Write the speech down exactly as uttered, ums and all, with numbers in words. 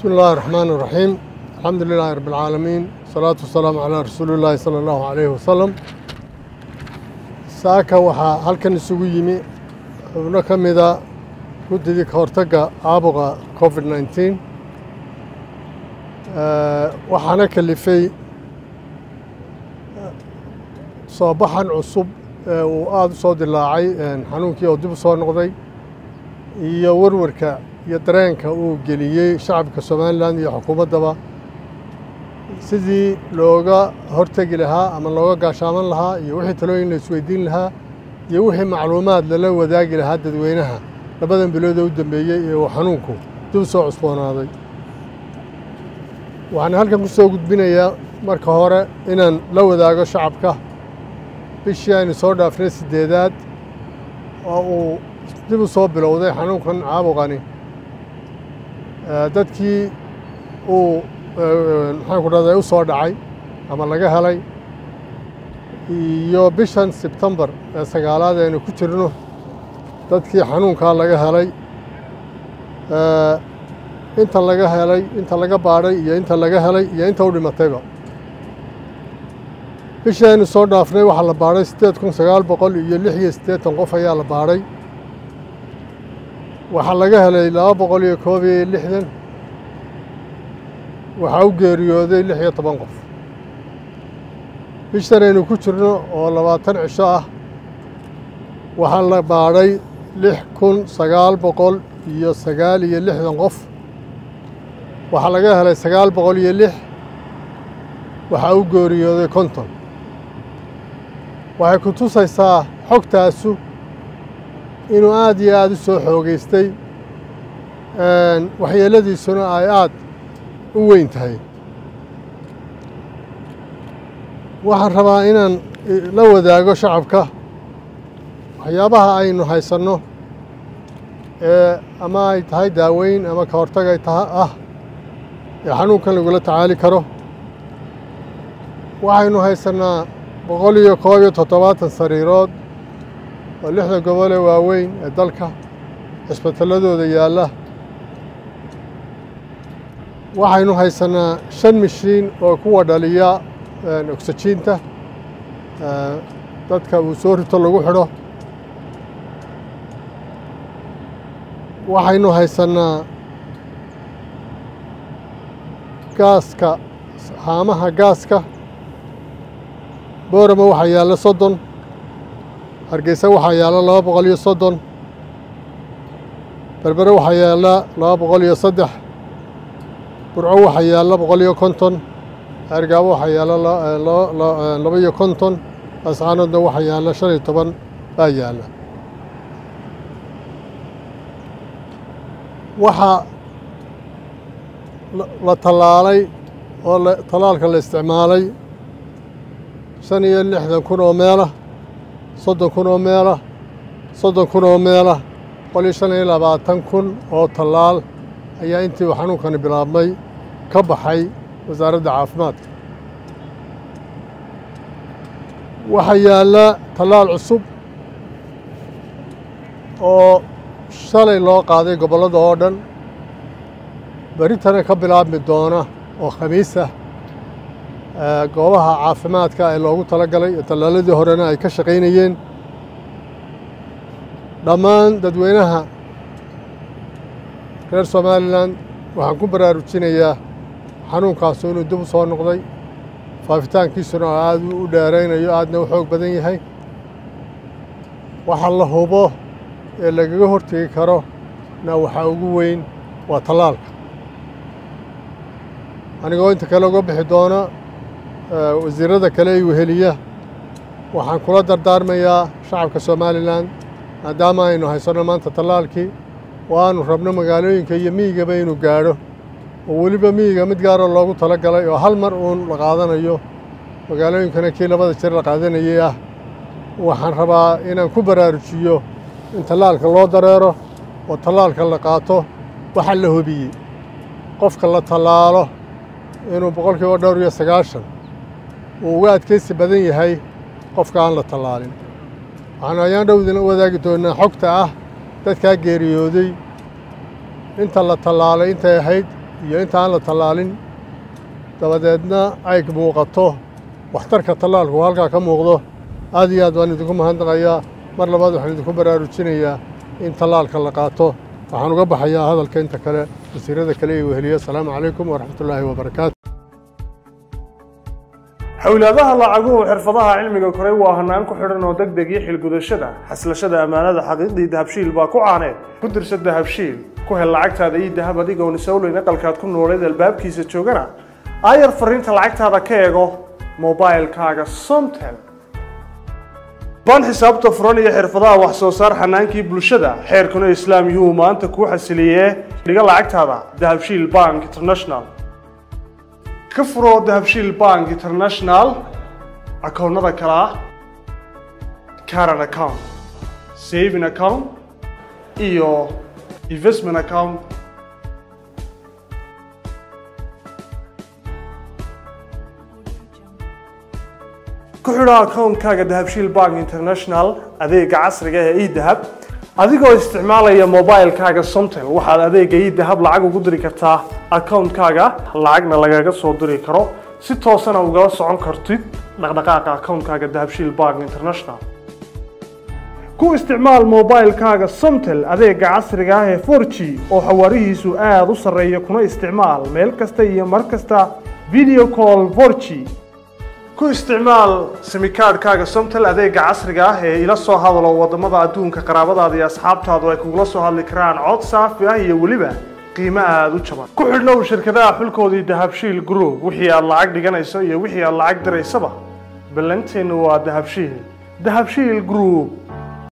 بسم الله الرحمن الرحيم. الحمد لله رب العالمين، الصلاة والسلام على رسول الله صلى الله عليه وسلم. ساكا وها هلكن isugu yimi xubno kamida gudidii ka hortaga caabuqa كوفيد تسعة عشر ee waxana kalifay soobaxan cusub oo aad soo dilaacay xanuunkii oo dib soo noqday iyo warwarka iyo dareenka uu geliyay shacabka Soomaaliland iyo xukuumadaba sidii looga hortagi lahaa ama looga gaashaaman lahaa iyo wixii talooyin la isweydiin lahaa iyo wixii macluumaad la wadaagi lahaa dadweynaha labadan bilood u dambeeyay ee xanuunku dib soo cusboonaaday. waxaan halkan ku soo gudbinayaa marka hore inaan la wadaago shacabka bishii ay soo dhaafnay sideedaad oo dib soo bilowday xanuunkan caabuqani dadkii oo waxaan ku dhaaday soo dhacay ama laga helay iyo bishan September sagaalaad ee ku jirno dadkii xanuunka laga helay inta laga helay inta laga baaray iyo inta laga helay iyo inta uu dhimatayba bishan soo dhaafnay waxa la baaray sideed kun sagaal boqol iyo lix iyo siddeetan qof ayaa la baaray waxa laga helay laba boqol iyo koob iyo lixdan waxa uu geeriyooday lix iyo toban qof bisharaynu ku jirno oo labaatan cisho ah waxa la baaray lix kun sagaal boqol iyo sagaal iyo lixdan qof waxa laga helay sagaal boqol iyo lix waxa uu geeriyooday konton waxa ku tusaysaa xogtaasu inuu aad iyo aad u soo xoogeystay een waxyeeladiisuna ay aad u weyn tahay. waxaan rabaa inaan la wadaago shacabka waxyaabaha aynu haysanno ee ama ay tahay daaweyn ama ka hortag ay tahay ah ee xanuunkan lagula tacaali karo. waxaynu haysanaa boqol iyo koob iyo toddobaatan sariirood oo lixda gobol ee waaweyn ee dalka isbitaaladooda yaala. waxaynu haysanaa shan mishiin oo kuwa dhaliya oksijiinta dadka uu soo rito lagu xidho. waxaynu haysanaa gaaska haamaha gaaska Boorama waxaa yaala soddon Hargeysa waxaa yaala laba boqol iyo soddon Berbera waxaa yaala laba boqol iyo saddex Burco waxaa yaala boqol iyo konton Argaabo waxaa yaala laba iyo konton Ascaanoodna waxaa yaala shan iyo toban baa yaala. waxaa la tallaalay oo tallaalka la isticmaalay shan iyo lixdan kun oo meelah soddon kun oo meelah soddon kun oo meelah boqol iyo shan iyo labaatan kun oo tallaal ayaa intii uu xanuunkani bilaabmay ka baxay wasaaradda caafimaadka. waxaa yaala tallaal cusub oo shalay loo qaaday gobollada oo dhan baritana ka bilaabmi doona oo khamiis ah goobaha caafimaadka ee loogu talagalay tallaaladii horena ay ka shaqeynayeen. dhammaan dadweynaha reer Soomaaliland waxaan ku baraarujinayaa xanuunkaas inuu dib soo noqday faafitaankiisuna aad u dheeraynayo aadna u xoog badan yahay. waxa la hubo ee lagaga hortegi karo na waxa ugu weyn waa tallaalka. anigoo inta kale uga bixi doona wasiirada kale iyo heliya waxaan kula dardaarmayaa shacabka Soomaaliland maadaama aynu haysanno maanta tallaalkii waanu rabno magaalooyinka iyo miigaba inuu gaadho oo weliba miiga mid gaar ah loogu talagalay oo hal mar uun la qaadanayo magaalooyinkana kii labada jeer la qaadanayay ah. waxaan rabaa inaan ku baraarujiyo in tallaalka loo dareero oo tallaalka la qaato waxa la hubiyey qofka la tallaalo inuu boqolkiiba dhowr iyo sagaashan oo uga adkaysi badan yahay qofka aan la tallaalin. waxaan ayaan dhowdina wadaagi doonaa xogta ah dadka geeriyooday inta la tallaalay intay ahayd iyo inta aan la tallaalin dabadeedna ay muuqato waxtarka tallaalku halka ka muuqdo aad iyo aad waan idinku mahadnaqayaa mar labaad waxaan idinku baraarujinayaa in tallaalka la qaato waxaan uga baxayaa hadalka inta kale wasiirada kale ee weheliya assalaamu calaykum waraxmatu llaahi wabarakaatu حولها لعجوه حرفها علمي كوري وهنان كحرن ودقدق يحيل قدشده حسلشده أمانة حديد يذهب شيل باكو عانيت قدر شد ذهب شيل كوه العقد هذا يذهب هذيك ونسولو ينقل كاتكون وريد الباب كيس تشوجنا أير فرنت العقد هذا كيجو موبايل كاجا سمتل بان حساب تفرني حرفها وحصوصار حنان كي بلشده حير كونه إسلام يوم أنت كوه حسليه لقى العقد هذا ذهب شيل بانك إنترناشنال كفرو دهبشيل بانك انترناشنال اكوندا كلا كارن اكونت سيفن اكونت ايو انفستمنت اكونت كحرا اكونت كاغا دهبشيل بانك انترناشنال اديق عصريغا اي دهب adigoo isticmaalaya moobaylkaaga Somtel waxaad adeega iDahab lacag ugu diri kartaa account-kaaga lacagna lagaga soo diri karo si toosan ah uga socon kartid dhaqdhaqaaqa account-kaaga Dahabshiil Bank International ku isticmaal moobaylkaaga Somtel adeega casriga ah ee four G oo xawaarihiisu aad u sareeyo kuna isticmaal meel kasta iyo mar kasta video call four G ku isticmaal simikaadhkaaga Somtel adeega casriga ah ee ila soo hadlo wadamada adduunka qaraabadaada iyo asxaabtaadu ay kugula soo hadli karaan cod saafi ah iyo waliba qiimo aad u jaban ku xidhnow shirkadaha xulkoodii Dahabshiil Group wixii aad lacag dhiganayso iyo wixii aad lacag diraysaba ballanteenu waa Dahabshiil Dahabshiil Group